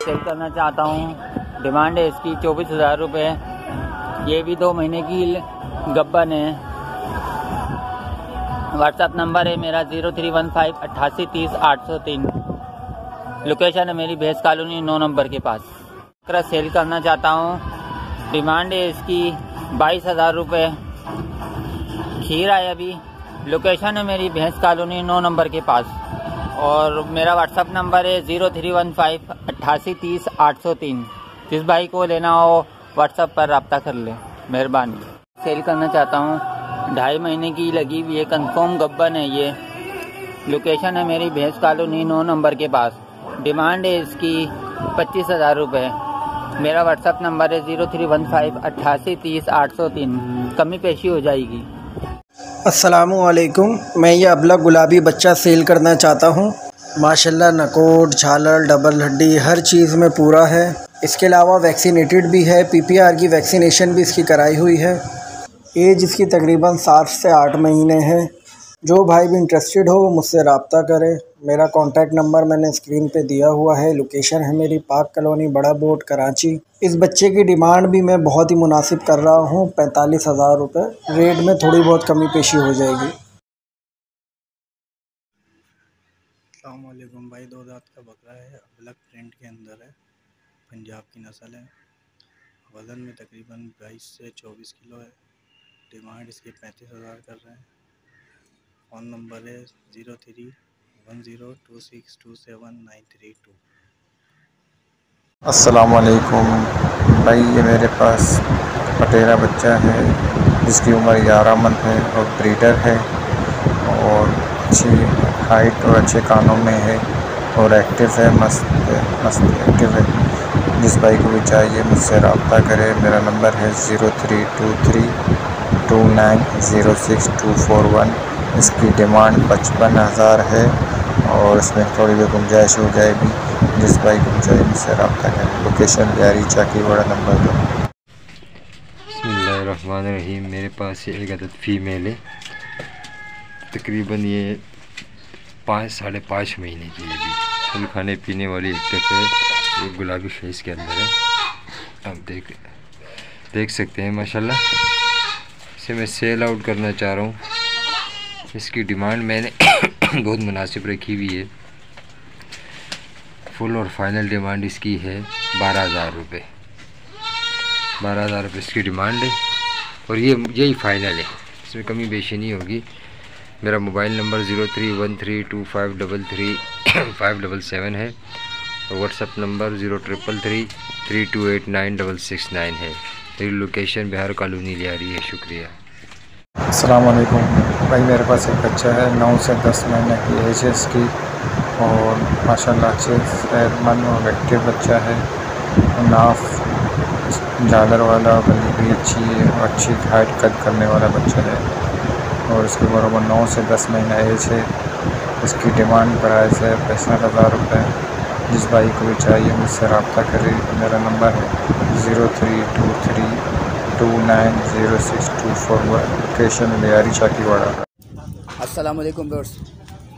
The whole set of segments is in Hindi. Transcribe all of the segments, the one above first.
सेल करना चाहता हूँ। डिमांड है इसकी 24,000 रुपये। ये भी 2 महीने की गब्बन है। व्हाट्सएप नंबर है मेरा 0315 8830 803। लोकेशन है मेरी भैंस कॉलोनी 9 नंबर के पास। बकरा सेल करना चाहता हूँ। डिमांड है इसकी 22,000 रुपये। खीर आए अभी। लोकेशन है मेरी भैंस कॉलोनी 9 नंबर के पास। और मेरा व्हाट्सअप नंबर है 0315 8830 803। जिस भाई को लेना हो व्हाट्सअप पर रब्ता कर ले। मेहरबानी। सेल करना चाहता हूँ। 2.5 महीने की लगी हुई है। कन्फर्म गब्बन है ये। लोकेशन है मेरी भैंस कॉलोनी 9 नंबर के पास। डिमांड है इसकी 25,000 रुपये। मेरा व्हाट्सअप नंबर है 0315 8830 803। कमी पेशी हो जाएगी। अस्सलामुअलैकुम। मैं यह अबला गुलाबी बच्चा सेल करना चाहता हूँ। माशाल्लाह नकोट, झालर, डबल हड्डी हर चीज़ में पूरा है। इसके अलावा वैक्सीनेटेड भी है। PPR की वैक्सीनेशन भी इसकी कराई हुई है। एज इसकी तकरीबन 7 से 8 महीने है। जो भाई भी इंटरेस्टेड हो वो मुझसे रब्ता करे। मेरा कॉन्टैक्ट नंबर मैंने स्क्रीन पे दिया हुआ है। लोकेशन है मेरी पार्क कॉलोनी, बड़ा बोर्ड, कराची। इस बच्चे की डिमांड भी मैं बहुत ही मुनासिब कर रहा हूँ, 45,000 रुपये। रेट में थोड़ी बहुत कमी पेशी हो जाएगी। अस्सलाम वालेकुम भाई। 2 दांत का बकरा है, अलग प्रिंट के अंदर है, पंजाब की नस्ल है। वज़न में तकरीबन 22 से 24 किलो है। डिमांड इसकी 35,000 कर रहे हैं। फ़ोन नंबर है 0310262793। अस्सलामुअलैकुम भाई। ये मेरे पास पटेरा बच्चा है जिसकी उम्र 11 मंथ है और ब्रीडर है और अच्छी हाइट और अच्छे कानों में है और एक्टिव है। मस्त एक्टिव है। जिस भाई को भी चाहिए मुझसे रब्ता करे। मेरा नंबर है 0323290624। इसकी डिमांड 55,000 है और इसमें थोड़ी भी गुंजाइश हो जाएगी। जिस भाई को चाहिए मुझसे रब्ता करें। लोकेशन जारी चाकी बड़ा नंबर 2। बिस्मिल्लाहिर्रहमानिर्रहीम। मेरे पास ये एक अदद फीमेल है, तकरीबन ये 5 साढ़े 5 महीने की है। फुल खाने पीने वाली एक्टिव है। ये गुलाबी फेस के अंदर है। आप देख सकते हैं माशाल्लाह। इसे मैं सेल आउट करना चाह रहा हूँ। इसकी डिमांड मैंने बहुत मुनासिब रखी हुई है। फुल और फाइनल डिमांड इसकी है 12,000 रुपये। 12,000 रुपये इसकी डिमांड है और ये यही फ़ाइनल है। इसमें कमी बेशी नहीं होगी। मेरा मोबाइल नंबर 0313253357 है और व्हाट्सअप नंबर 0333328966 है। मेरी लोकेशन बिहार कॉलोनी ले आ रही है। शुक्रिया। अस्सलाम वालेकुम भाई। मेरे पास एक बच्चा है, 9 से 10 महीने की एज है इसकी और माशाल्लाह अच्छे सेहतमंद और एक्टिव बच्चा है। नाफ झालर वाला, बनी भी अच्छी है और अच्छी हाइट कद करने वाला बच्चा है और इसके बराबर 9 से 10 महीना एज है। इसकी डिमांड प्राइस है 65,000 रुपये। जिस भाई को भी चाहिए मुझसे रब्ता करें। मेरा नंबर है 0323290624। लोकेशन लियारी चाकीवाड़ा। अस्सलामुअलैकुम ब्रोस।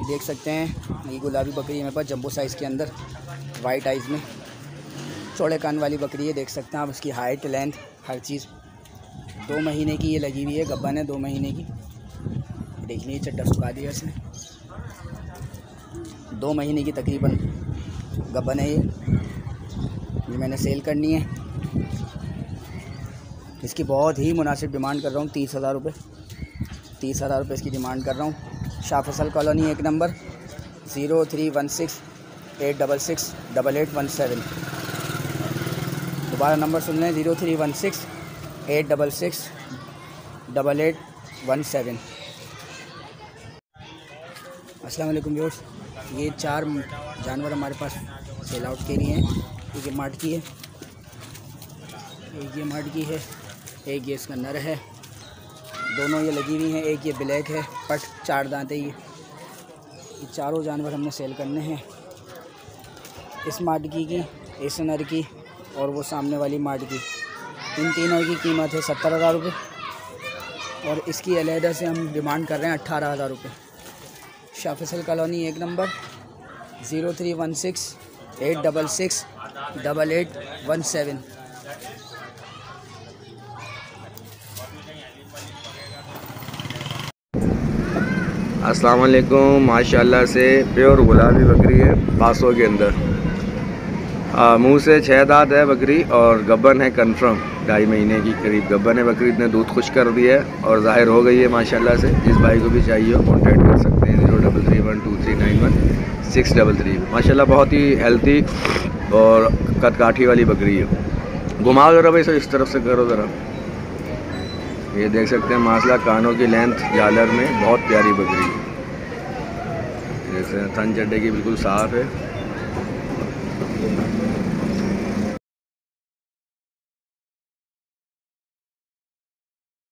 देख सकते हैं ये गुलाबी बकरी है मेरे पास, जंबो साइज़ के अंदर, वाइट आइज़ में, चौड़े कान वाली बकरी है। देख सकते हैं आप इसकी हाइट, लेंथ, हर चीज़। 2 महीने की ये लगी हुई है। गब्बन है 2 महीने की। देख लीजिए चट्टा सुखा दिया इसने। 2 महीने की तकरीबन गब्बन है ये मैंने सेल करनी है। इसकी बहुत ही मुनासिब डिमांड कर रहा हूँ, 30,000 रुपये। 30,000 रुपये इसकी डिमांड कर रहा हूँ। Shah Faisal colony 1 number, 0316 866 8817। दोबारा नंबर सुन लें, 0316 866 8817। अस्सलाम वालेकुम व्यूअर्स। ये 4 जानवर हमारे पास सेल आउट के लिए हैं। एक मार्ट की है, एक ये मार्ट की है, एक ये इसका नर है। दोनों ये लगी हुई हैं। एक ये ब्लैक है, पट 4 दांत है। ये 4 जानवर हमने सेल करने हैं। इस मार्टकी की, इस नर की और वो सामने वाली मार्टकी। इन तीनों की कीमत है 70,000 रुपये और इसकी अलहदा से हम डिमांड कर रहे हैं 18,000 रुपये। Shah Faisal colony 1 number 0316 866 8817। अस्सलाम वालेकुम। माशाल्लाह से प्योर गुलाबी बकरी है, पासों के अंदर मुँह से 6 दांत है बकरी और गब्बन है कंफर्म, 2.5 महीने की करीब गब्बन है बकरी। इतने दूध खुश कर दिया है और ज़ाहिर हो गई है माशाल्लाह से। जिस भाई को भी चाहिए हो कॉन्टैक्ट कर सकते हैं 03312391633। माशाल्लाह बहुत ही हेल्थी और कटकाठी वाली बकरी है। घुमाओ ज़रा भाई, इस तरफ से करो ज़रा। ये देख सकते हैं माशाल्लाह कानों की लेंथ जालर में बहुत प्यारी बकरी है। जैसे थन चड्डे की बिल्कुल साफ़ है।